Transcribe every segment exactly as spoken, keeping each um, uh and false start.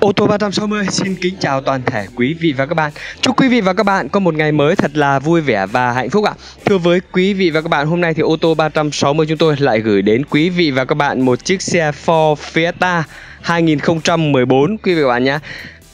Ô tô ba sáu không xin kính chào toàn thể quý vị và các bạn. Chúc quý vị và các bạn có một ngày mới thật là vui vẻ và hạnh phúc ạ. Thưa với quý vị và các bạn, hôm nay thì Ô tô ba sáu không chúng tôi lại gửi đến quý vị và các bạn một chiếc xe Ford Fiesta hai nghìn không trăm mười bốn quý vị và các bạn nhé.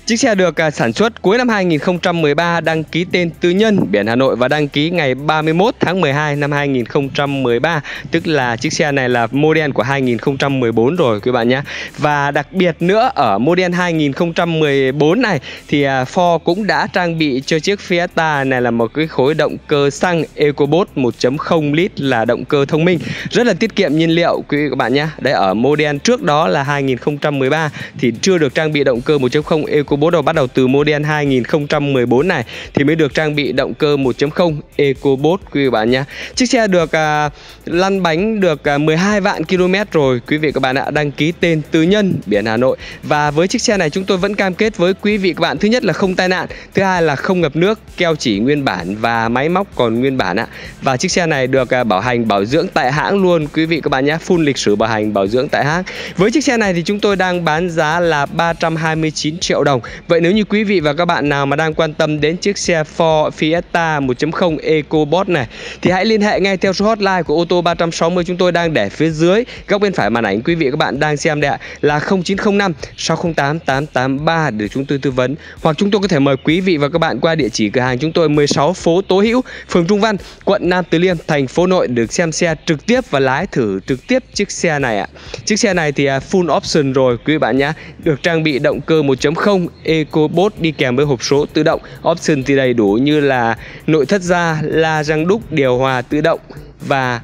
Chiếc xe được sản xuất cuối năm hai nghìn không trăm mười ba, đăng ký tên tư nhân biển Hà Nội và đăng ký ngày ba mươi mốt tháng mười hai năm hai nghìn không trăm mười ba. Tức là chiếc xe này là model của hai nghìn không trăm mười bốn rồi quý bạn nhé. Và đặc biệt nữa, ở model hai nghìn không trăm mười bốn này thì Ford cũng đã trang bị cho chiếc Fiesta này là một cái khối động cơ xăng EcoBoost một chấm không lít, là động cơ thông minh, rất là tiết kiệm nhiên liệu quý vị các bạn nhé. Đấy, ở model trước đó là hai nghìn không trăm mười ba thì chưa được trang bị động cơ một chấm không EcoBoost. EcoBoost bắt đầu từ model hai nghìn không trăm mười bốn này thì mới được trang bị động cơ một chấm không EcoBoost quý vị bạn nhé. Chiếc xe được à, lăn bánh được à, mười hai vạn ki lô mét rồi quý vị các bạn ạ, đăng ký tên tư nhân biển Hà Nội. Và với chiếc xe này chúng tôi vẫn cam kết với quý vị các bạn, thứ nhất là không tai nạn, thứ hai là không ngập nước, keo chỉ nguyên bản và máy móc còn nguyên bản ạ. Và chiếc xe này được à, bảo hành bảo dưỡng tại hãng luôn quý vị các bạn nhé, full lịch sử bảo hành bảo dưỡng tại hãng. Với chiếc xe này thì chúng tôi đang bán giá là ba trăm hai mươi chín triệu đồng. Vậy nếu như quý vị và các bạn nào mà đang quan tâm đến chiếc xe Ford Fiesta một chấm không EcoBoost này thì hãy liên hệ ngay theo số hotline của Ô tô ba sáu không chúng tôi đang để phía dưới góc bên phải màn ảnh quý vị các bạn đang xem đây ạ, là không chín không năm sáu không tám tám tám ba để chúng tôi tư vấn. Hoặc chúng tôi có thể mời quý vị và các bạn qua địa chỉ cửa hàng chúng tôi mười sáu phố Tố Hữu, phường Trung Văn, quận Nam Từ Liêm, thành phố Hà Nội được xem xe trực tiếp và lái thử trực tiếp chiếc xe này ạ. Chiếc xe này thì full option rồi quý vị bạn nhé, được trang bị động cơ một chấm không EcoBoost đi kèm với hộp số tự động. Option thì đầy đủ như là nội thất da, la răng đúc, điều hòa tự động và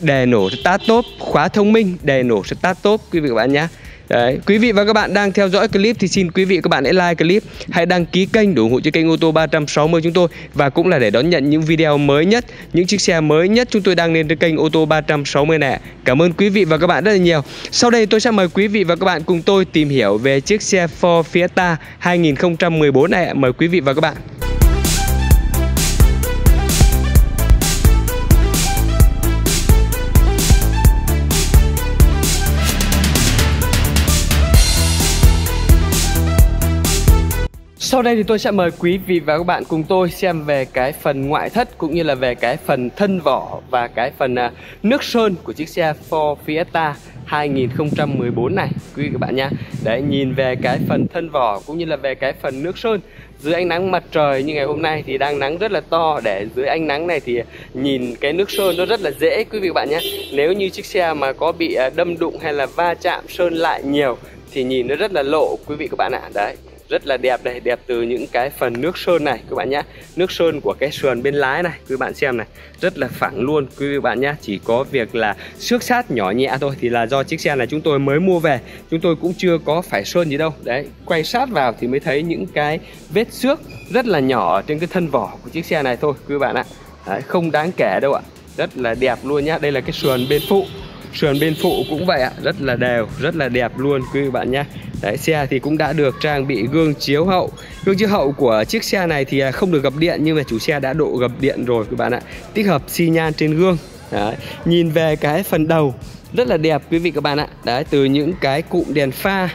đề nổ start top, khóa thông minh, đề nổ start top quý vị các bạn nhé. Đấy, quý vị và các bạn đang theo dõi clip thì xin quý vị các bạn hãy like clip, hãy đăng ký kênh để ủng hộ cho kênh Ô tô ba sáu không chúng tôi, và cũng là để đón nhận những video mới nhất, những chiếc xe mới nhất chúng tôi đang lên trên kênh Ô tô ba sáu không này. Cảm ơn quý vị và các bạn rất là nhiều. Sau đây tôi sẽ mời quý vị và các bạn cùng tôi tìm hiểu về chiếc xe Ford Fiesta hai nghìn không trăm mười bốn này. Mời quý vị và các bạn. Sau đây thì tôi sẽ mời quý vị và các bạn cùng tôi xem về cái phần ngoại thất cũng như là về cái phần thân vỏ và cái phần nước sơn của chiếc xe Ford Fiesta hai nghìn không trăm mười bốn này quý vị các bạn nhé. Đấy, nhìn về cái phần thân vỏ cũng như là về cái phần nước sơn, dưới ánh nắng mặt trời như ngày hôm nay thì đang nắng rất là to, để dưới ánh nắng này thì nhìn cái nước sơn nó rất là dễ quý vị các bạn nhé. Nếu như chiếc xe mà có bị đâm đụng hay là va chạm sơn lại nhiều thì nhìn nó rất là lộ quý vị các bạn ạ. Đấy, rất là đẹp này, đẹp từ những cái phần nước sơn này các bạn nhé. Nước sơn của cái sườn bên lái này quý bạn xem này, rất là phẳng luôn quý vị bạn nhé. Chỉ có việc là xước sát nhỏ nhẹ thôi, thì là do chiếc xe này chúng tôi mới mua về, chúng tôi cũng chưa có phải sơn gì đâu. Đấy, quay sát vào thì mới thấy những cái vết xước rất là nhỏ trên cái thân vỏ của chiếc xe này thôi quý bạn ạ. Đấy, không đáng kể đâu ạ, rất là đẹp luôn nhá. Đây là cái sườn bên phụ, sườn bên phụ cũng vậy ạ, rất là đều, rất là đẹp luôn quý vị bạn nhé. Đấy, xe thì cũng đã được trang bị gương chiếu hậu. Gương chiếu hậu của chiếc xe này thì không được gập điện, nhưng mà chủ xe đã độ gập điện rồi các bạn ạ. Tích hợp xi nhan trên gương. Đấy, nhìn về cái phần đầu rất là đẹp quý vị các bạn ạ. Đấy, từ những cái cụm đèn pha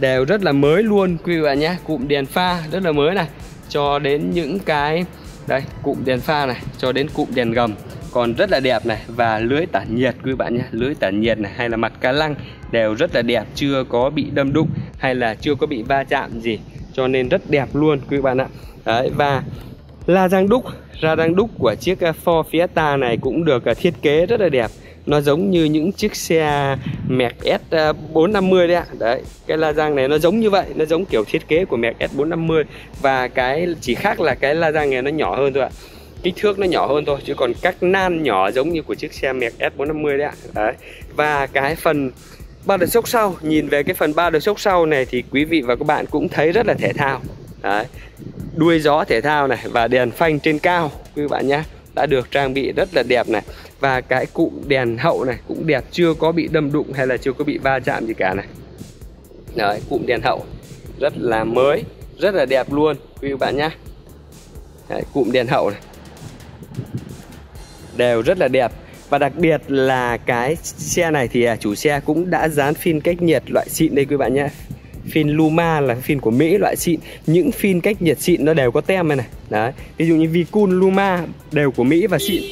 đều rất là mới luôn quý vị bạn nhé. Cụm đèn pha rất là mới này, cho đến những cái đây cụm đèn pha này, cho đến cụm đèn gầm còn rất là đẹp này, và lưới tản nhiệt quý bạn nhé. Lưới tản nhiệt này hay là mặt ca lăng đều rất là đẹp, chưa có bị đâm đụng hay là chưa có bị va chạm gì, cho nên rất đẹp luôn quý bạn ạ. Đấy, và la răng đúc, la răng đúc của chiếc Ford Fiesta này cũng được thiết kế rất là đẹp, nó giống như những chiếc xe Mercedes S bốn năm mươi đấy ạ. Đấy, cái la răng này nó giống như vậy, nó giống kiểu thiết kế của Mercedes S bốn năm mươi, và cái chỉ khác là cái la răng này nó nhỏ hơn thôi ạ, kích thước nó nhỏ hơn thôi, chứ còn các nan nhỏ giống như của chiếc xe Mercedes S bốn năm mươi đấy ạ. Đấy, và cái phần ba đợt sốc sau, nhìn về cái phần ba đợt sốc sau này thì quý vị và các bạn cũng thấy rất là thể thao. Đấy, đuôi gió thể thao này và đèn phanh trên cao quý vị bạn nhé, đã được trang bị rất là đẹp này, và cái cụm đèn hậu này cũng đẹp, chưa có bị đâm đụng hay là chưa có bị va chạm gì cả này. Đấy, cụm đèn hậu rất là mới, rất là đẹp luôn quý vị bạn nhé. Đấy, cụm đèn hậu này đều rất là đẹp. Và đặc biệt là cái xe này thì chủ xe cũng đã dán phim cách nhiệt loại xịn đây quý bạn nhé. Phin Luma là phin của Mỹ, loại xịn. Những phin cách nhiệt xịn nó đều có tem này này. Đấy, ví dụ như Vicun, Luma đều của Mỹ và xịn.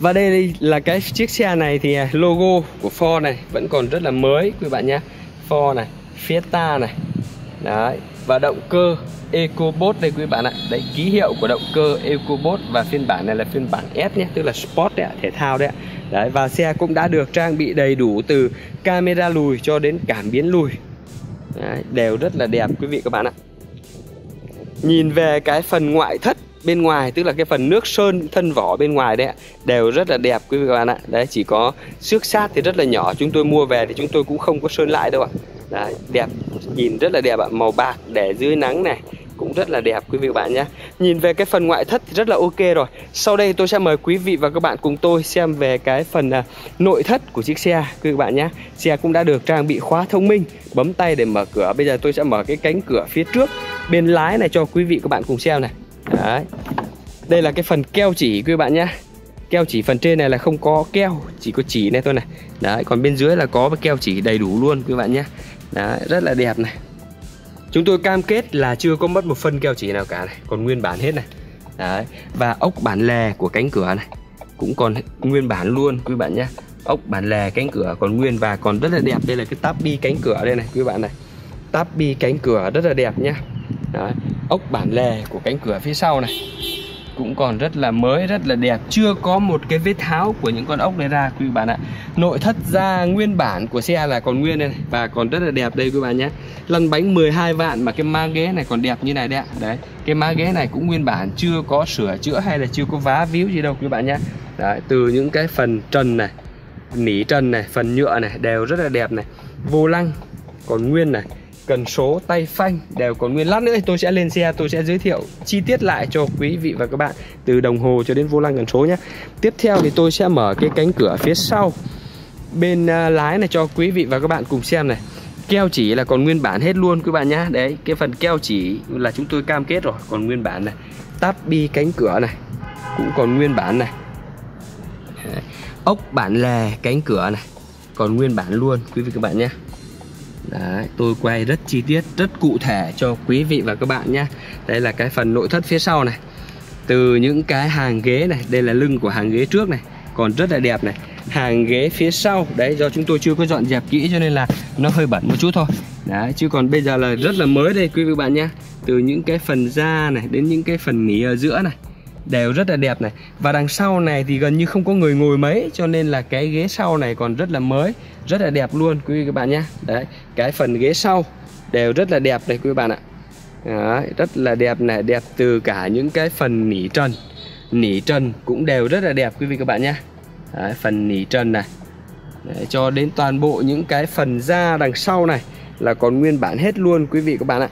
Và đây là cái chiếc xe này thì logo của Ford này vẫn còn rất là mới quý bạn nhé. Ford này, Fiesta này. Đấy, và động cơ EcoBoost đây quý bạn ạ. Đấy, ký hiệu của động cơ EcoBoost, và phiên bản này là phiên bản S nhé, tức là Sport đấy ạ, thể thao đấy ạ. Đấy, và xe cũng đã được trang bị đầy đủ từ camera lùi cho đến cảm biến lùi. Đấy, đều rất là đẹp quý vị các bạn ạ. Nhìn về cái phần ngoại thất bên ngoài, tức là cái phần nước sơn thân vỏ bên ngoài đấy ạ, đều rất là đẹp quý vị các bạn ạ. Đấy, chỉ có xước sát thì rất là nhỏ, chúng tôi mua về thì chúng tôi cũng không có sơn lại đâu ạ. Đấy, đẹp, nhìn rất là đẹp ạ, màu bạc để dưới nắng này cũng rất là đẹp quý vị và các bạn nhé. Nhìn về cái phần ngoại thất thì rất là ok rồi. Sau đây tôi sẽ mời quý vị và các bạn cùng tôi xem về cái phần uh, nội thất của chiếc xe quý vị và các bạn nhé. Xe cũng đã được trang bị khóa thông minh, bấm tay để mở cửa. Bây giờ tôi sẽ mở cái cánh cửa phía trước bên lái này cho quý vị các bạn cùng xem này. Đấy. Đây là cái phần keo chỉ quý bạn nhé. Keo chỉ phần trên này là không có keo, chỉ có chỉ này thôi này. Đấy, còn bên dưới là có keo chỉ đầy đủ luôn quý bạn nhé. Đấy, rất là đẹp này. Chúng tôi cam kết là chưa có mất một phân keo chỉ nào cả này, còn nguyên bản hết này. Đấy, và ốc bản lề của cánh cửa này cũng còn nguyên bản luôn quý bạn nhé. Ốc bản lề cánh cửa còn nguyên và còn rất là đẹp. Đây là cái táp bi cánh cửa đây này quý bạn này. Táp bi cánh cửa rất là đẹp nhá. Đấy, ốc bản lề của cánh cửa phía sau này cũng còn rất là mới, rất là đẹp, chưa có một cái vết tháo của những con ốc này ra quý bạn ạ. Nội thất da nguyên bản của xe là còn nguyên đây này và còn rất là đẹp đây quý bạn nhé. Lăn bánh mười hai vạn mà cái ma ghế này còn đẹp như này đấy ạ. Đấy, cái ma ghế này cũng nguyên bản, chưa có sửa chữa hay là chưa có vá víu gì đâu quý bạn nhé. Đấy, từ những cái phần trần này, nỉ trần này, phần nhựa này đều rất là đẹp này. Vô lăng còn nguyên này, cần số, tay phanh đều còn nguyên. Lát nữa tôi sẽ lên xe, tôi sẽ giới thiệu chi tiết lại cho quý vị và các bạn, từ đồng hồ cho đến vô lăng cần số nhé. Tiếp theo thì tôi sẽ mở cái cánh cửa phía sau bên lái này cho quý vị và các bạn cùng xem này. Keo chỉ là còn nguyên bản hết luôn quý bạn nhé. Đấy, cái phần keo chỉ là chúng tôi cam kết rồi, còn nguyên bản này. Táp bi cánh cửa này cũng còn nguyên bản này. Ốc bản lề cánh cửa này còn nguyên bản luôn quý vị các bạn nhé. Đấy, tôi quay rất chi tiết, rất cụ thể cho quý vị và các bạn nhé. Đây là cái phần nội thất phía sau này. Từ những cái hàng ghế này, đây là lưng của hàng ghế trước này, còn rất là đẹp này. Hàng ghế phía sau, đấy do chúng tôi chưa có dọn dẹp kỹ cho nên là nó hơi bẩn một chút thôi. Đấy, chứ còn bây giờ là rất là mới đây quý vị và bạn nhé. Từ những cái phần da này đến những cái phần nỉ ở giữa này đều rất là đẹp này. Và đằng sau này thì gần như không có người ngồi mấy, cho nên là cái ghế sau này còn rất là mới, rất là đẹp luôn quý vị các bạn nhé. Đấy, cái phần ghế sau đều rất là đẹp này quý vị bạn ạ. Đấy, rất là đẹp này, đẹp từ cả những cái phần nỉ trần. Nỉ trần cũng đều rất là đẹp quý vị các bạn nhé. Đấy, phần nỉ trần này. Đấy, cho đến toàn bộ những cái phần da đằng sau này là còn nguyên bản hết luôn quý vị các bạn ạ.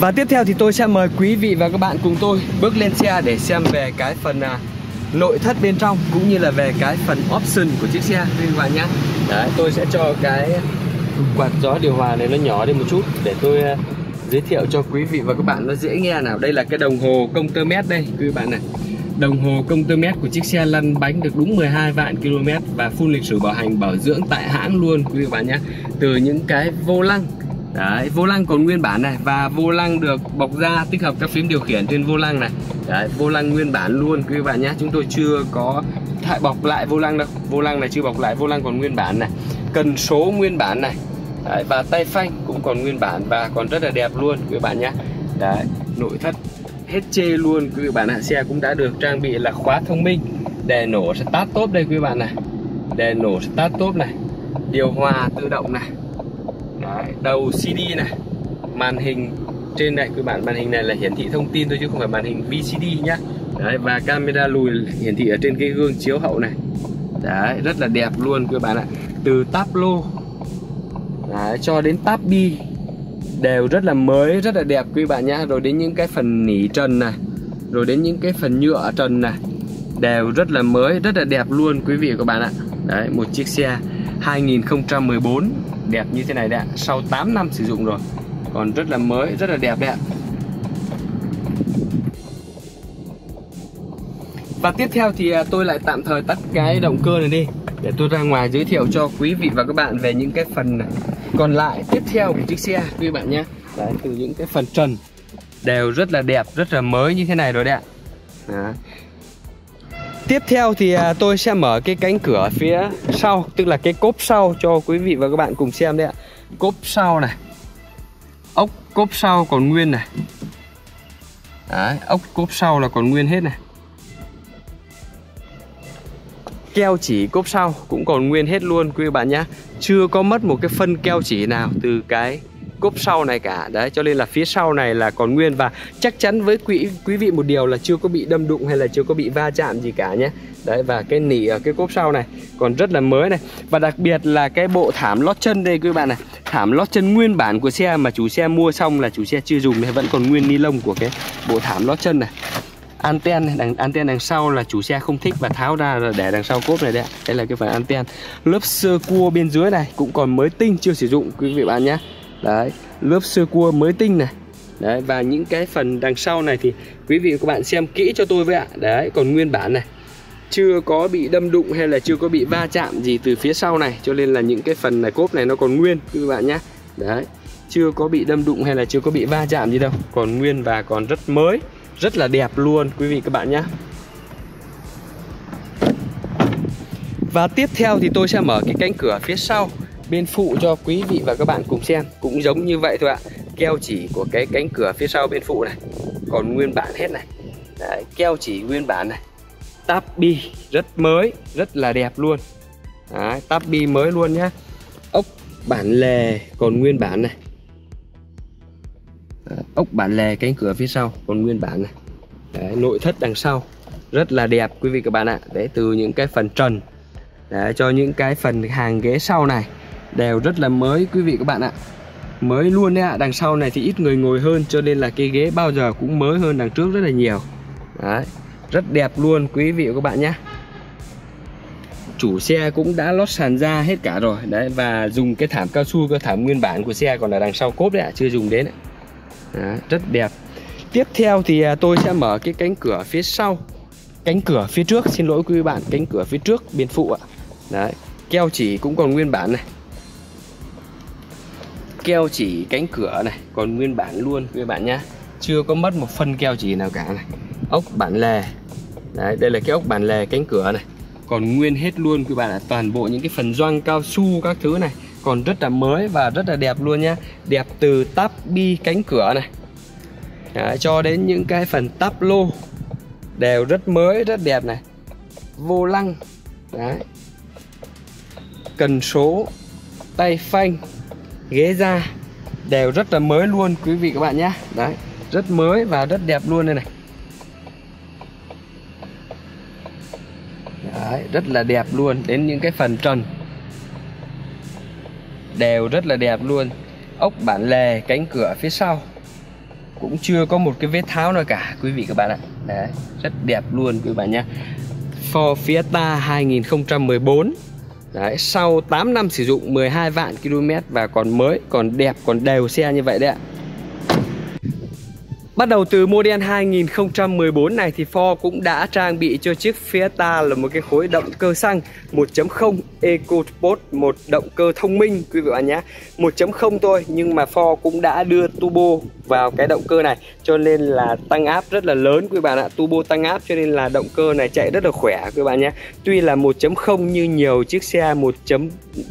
Và tiếp theo thì tôi sẽ mời quý vị và các bạn cùng tôi bước lên xe để xem về cái phần à, nội thất bên trong cũng như là về cái phần option của chiếc xe quý vị và nhé. Đấy, tôi sẽ cho cái quạt gió điều hòa này nó nhỏ đi một chút để tôi à, giới thiệu cho quý vị và các bạn nó dễ nghe nào. Đây là cái đồng hồ công tơ mét đây quý vị bạn này. Đồng hồ công tơ mét của chiếc xe lăn bánh được đúng mười hai vạn ki lô mét và full lịch sử bảo hành bảo dưỡng tại hãng luôn quý vị bạn nhé. Từ những cái vô lăng. Đấy, vô lăng còn nguyên bản này và vô lăng được bọc da, tích hợp các phím điều khiển trên vô lăng này. Đấy, vô lăng nguyên bản luôn quý bạn nhé. Chúng tôi chưa có thải bọc lại vô lăng đâu. Vô lăng này chưa bọc lại, vô lăng còn nguyên bản này. Cần số nguyên bản này. Đấy, và tay phanh cũng còn nguyên bản và còn rất là đẹp luôn quý bạn nhé. Đấy, nội thất hết chê luôn quý bạn ạ. Xe cũng đã được trang bị là khóa thông minh, đèn nổ start top đây quý bạn này. Đèn nổ start top này. Điều hòa tự động này. Đấy, đầu xê đê này, màn hình trên này quý bạn, màn hình này là hiển thị thông tin thôi chứ không phải màn hình vê xê đê nhá. Đấy, và camera lùi hiển thị ở trên cái gương chiếu hậu này. Đấy, rất là đẹp luôn quý bạn ạ. Từ táp lô đấy, cho đến táp bi đều rất là mới, rất là đẹp quý bạn nhá. Rồi đến những cái phần nỉ trần này, rồi đến những cái phần nhựa trần này đều rất là mới, rất là đẹp luôn quý vị và các bạn ạ. Đấy, một chiếc xe hai nghìn không trăm mười bốn đẹp như thế này đấy ạ, sau tám năm sử dụng rồi còn rất là mới, rất là đẹp đấy ạ. Và tiếp theo thì tôi lại tạm thời tắt cái động cơ này đi để tôi ra ngoài giới thiệu cho quý vị và các bạn về những cái phần này. Còn lại tiếp theo của chiếc xe quý bạn nhé. Đấy, từ những cái phần trần đều rất là đẹp, rất là mới như thế này rồi đấy ạ. Đó. Tiếp theo thì tôi sẽ mở cái cánh cửa phía sau, tức là cái cốp sau cho quý vị và các bạn cùng xem đấy ạ. Cốp sau này, ốc cốp sau còn nguyên này. Đấy, ốc cốp sau là còn nguyên hết này. Keo chỉ cốp sau cũng còn nguyên hết luôn quý bạn nhé. Chưa có mất một cái phân keo chỉ nào từ cái cốp sau này cả. Đấy, cho nên là phía sau này là còn nguyên. Và chắc chắn với quý, quý vị một điều là chưa có bị đâm đụng hay là chưa có bị va chạm gì cả nhé. Đấy, và cái nỉ ở cái cốp sau này còn rất là mới này. Và đặc biệt là cái bộ thảm lót chân đây quý bạn này. Thảm lót chân nguyên bản của xe mà chủ xe mua xong là chủ xe chưa dùng này, vẫn còn nguyên ni lông của cái bộ thảm lót chân này. Anten này, đằng, anten đằng sau là chủ xe không thích và tháo ra rồi để đằng sau cốp này đấy. Đấy là cái phần anten. Lớp sơ cua bên dưới này cũng còn mới tinh chưa sử dụng quý vị bạn nhé. Đấy, lớp sơ cua mới tinh này. Đấy, và những cái phần đằng sau này thì quý vị và các bạn xem kỹ cho tôi với ạ. Đấy, còn nguyên bản này. Chưa có bị đâm đụng hay là chưa có bị va chạm gì từ phía sau này. Cho nên là những cái phần này cốp này nó còn nguyên quý vị bạn nhé. Đấy, chưa có bị đâm đụng hay là chưa có bị va chạm gì đâu. Còn nguyên và còn rất mới, rất là đẹp luôn quý vị các bạn nhé. Và tiếp theo thì tôi sẽ mở cái cánh cửa phía sau bên phụ cho quý vị và các bạn cùng xem. Cũng giống như vậy thôi ạ. Keo chỉ của cái cánh cửa phía sau bên phụ này còn nguyên bản hết này. Đấy, keo chỉ nguyên bản này. Táp bi rất mới, rất là đẹp luôn. Đấy, táp bi mới luôn nhá. Ốc bản lề còn nguyên bản này. Ốc bản lề cánh cửa phía sau còn nguyên bản này. Đấy, nội thất đằng sau rất là đẹp quý vị các bạn ạ. Đấy, từ những cái phần trần đấy, cho những cái phần hàng ghế sau này đều rất là mới quý vị các bạn ạ. Mới luôn đấy ạ. Đằng sau này thì ít người ngồi hơn cho nên là cái ghế bao giờ cũng mới hơn đằng trước rất là nhiều. Đấy, rất đẹp luôn quý vị và các bạn nhé. Chủ xe cũng đã lót sàn ra hết cả rồi. Đấy, và dùng cái thảm cao su, cái thảm nguyên bản của xe còn ở đằng sau cốp đấy ạ, chưa dùng đến ạ. Đấy, rất đẹp. Tiếp theo thì tôi sẽ mở cái cánh cửa phía sau. Cánh cửa phía trước, xin lỗi quý bạn. Cánh cửa phía trước bên phụ ạ. Đấy, keo chỉ cũng còn nguyên bản này. Keo chỉ cánh cửa này còn nguyên bản luôn quý bạn nhé. Chưa có mất một phân keo chỉ nào cả này. Ốc bản lề. Đấy, đây là cái ốc bản lề cánh cửa này còn nguyên hết luôn quý bạn ạ. Toàn bộ những cái phần gioăng cao su các thứ này còn rất là mới và rất là đẹp luôn nhá. Đẹp từ táp bi cánh cửa này. Đấy, cho đến những cái phần táp lô đều rất mới, rất đẹp này. Vô lăng. Đấy. Cần số, tay phanh, ghế da đều rất là mới luôn quý vị các bạn nhé. Đấy, rất mới và rất đẹp luôn đây này. Đấy, rất là đẹp luôn. Đến những cái phần trần đều rất là đẹp luôn. Ốc bản lề cánh cửa phía sau cũng chưa có một cái vết tháo nào cả quý vị các bạn ạ. Đấy, rất đẹp luôn quý bạn nhé. Ford Fiesta hai nghìn không trăm mười bốn. Đấy, sau tám năm sử dụng, mười hai vạn ki lô mét và còn mới, còn đẹp, còn đều xe như vậy đấy ạ. Bắt đầu từ model hai nghìn không trăm mười bốn này thì Ford cũng đã trang bị cho chiếc Fiesta là một cái khối động cơ xăng một chấm không EcoBoost, một động cơ thông minh quý vị bạn nhé. một chấm không thôi nhưng mà Ford cũng đã đưa turbo vào cái động cơ này cho nên là tăng áp rất là lớn quý bạn ạ. Turbo tăng áp cho nên là động cơ này chạy rất là khỏe quý bạn nhé. Tuy là một chấm không như nhiều chiếc xe một chấm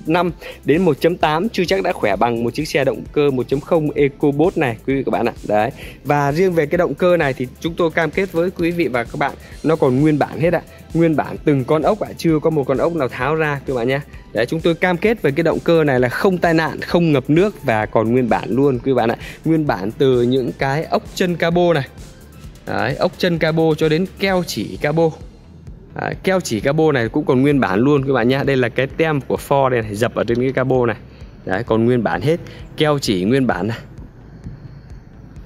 năm đến một chấm tám chưa chắc đã khỏe bằng một chiếc xe động cơ một chấm không EcoBoost này quý vị các bạn ạ. Đấy, và riêng về cái động cơ này thì chúng tôi cam kết với quý vị và các bạn nó còn nguyên bản hết ạ. Nguyên bản từng con ốc ạ, chưa có một con ốc nào tháo ra các bạn nhé. Đấy, chúng tôi cam kết về cái động cơ này là không tai nạn, không ngập nước và còn nguyên bản luôn quý bạn ạ. Nguyên bản từ những cái ốc chân cabo này. Đấy, ốc chân cabo cho đến keo chỉ cabo. Đấy, keo chỉ cabo này cũng còn nguyên bản luôn các bạn nhé. Đây là cái tem của Ford này, này dập ở trên cái cabo này. Đấy, còn nguyên bản hết. Keo chỉ nguyên bản này.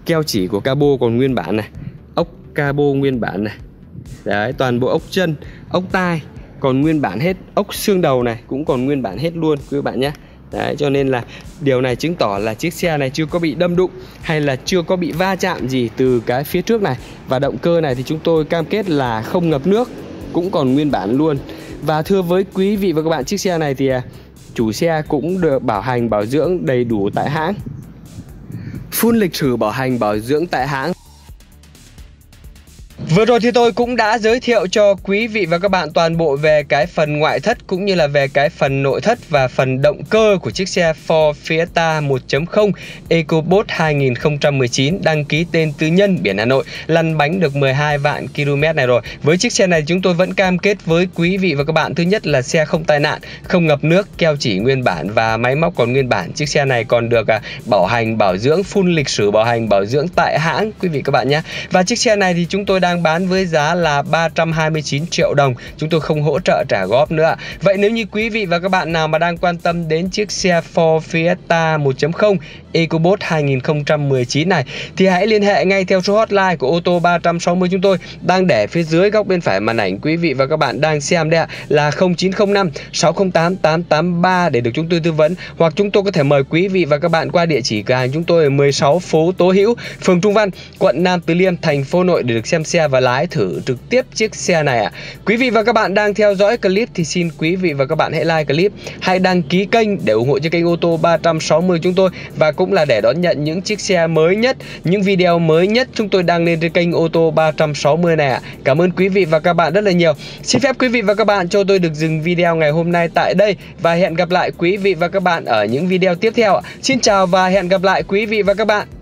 Keo chỉ của cabo còn nguyên bản này. Ốc cabo nguyên bản này. Đấy, toàn bộ ốc chân, ốc tai còn nguyên bản hết. Ốc xương đầu này cũng còn nguyên bản hết luôn quý bạn nhé. Đấy, cho nên là điều này chứng tỏ là chiếc xe này chưa có bị đâm đụng hay là chưa có bị va chạm gì từ cái phía trước này. Và động cơ này thì chúng tôi cam kết là không ngập nước, cũng còn nguyên bản luôn. Và thưa với quý vị và các bạn, chiếc xe này thì chủ xe cũng được bảo hành bảo dưỡng đầy đủ tại hãng, full lịch sử bảo hành bảo dưỡng tại hãng. Vừa rồi thì tôi cũng đã giới thiệu cho quý vị và các bạn toàn bộ về cái phần ngoại thất cũng như là về cái phần nội thất và phần động cơ của chiếc xe Ford Fiesta một chấm không EcoBoost hai nghìn không trăm mười chín đăng ký tên tư nhân biển Hà Nội, lăn bánh được mười hai vạn ki lô mét này rồi. Với chiếc xe này chúng tôi vẫn cam kết với quý vị và các bạn, thứ nhất là xe không tai nạn, không ngập nước, keo chỉ nguyên bản và máy móc còn nguyên bản. Chiếc xe này còn được bảo hành bảo dưỡng, full lịch sử bảo hành bảo dưỡng tại hãng quý vị các bạn nhé. Và chiếc xe này thì chúng tôi đang bán với giá là ba trăm hai mươi chín triệu đồng. Chúng tôi không hỗ trợ trả góp nữa. Vậy nếu như quý vị và các bạn nào mà đang quan tâm đến chiếc xe Ford Fiesta một chấm không EcoBoost hai nghìn không trăm mười chín này thì hãy liên hệ ngay theo số hotline của Ô tô ba sáu không chúng tôi đang để phía dưới góc bên phải màn ảnh quý vị và các bạn đang xem đây ạ, là không chín không năm sáu không tám tám tám ba để được chúng tôi tư vấn, hoặc chúng tôi có thể mời quý vị và các bạn qua địa chỉ cửa hàng chúng tôi ở mười sáu phố Tố Hữu, phường Trung Văn, quận Nam Từ Liêm, thành phố Hà Nội để được xem xe và lái thử trực tiếp chiếc xe này ạ. À. Quý vị và các bạn đang theo dõi clip thì xin quý vị và các bạn hãy like clip, hãy đăng ký kênh để ủng hộ cho kênh Ô tô ba sáu không chúng tôi, và cũng là để đón nhận những chiếc xe mới nhất, những video mới nhất chúng tôi đăng lên trên kênh Ô tô ba sáu không này ạ. À. Cảm ơn quý vị và các bạn rất là nhiều. Xin phép quý vị và các bạn cho tôi được dừng video ngày hôm nay tại đây và hẹn gặp lại quý vị và các bạn ở những video tiếp theo ạ. À. Xin chào và hẹn gặp lại quý vị và các bạn.